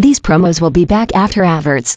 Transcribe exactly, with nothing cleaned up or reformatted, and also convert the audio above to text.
These promos will be back after adverts.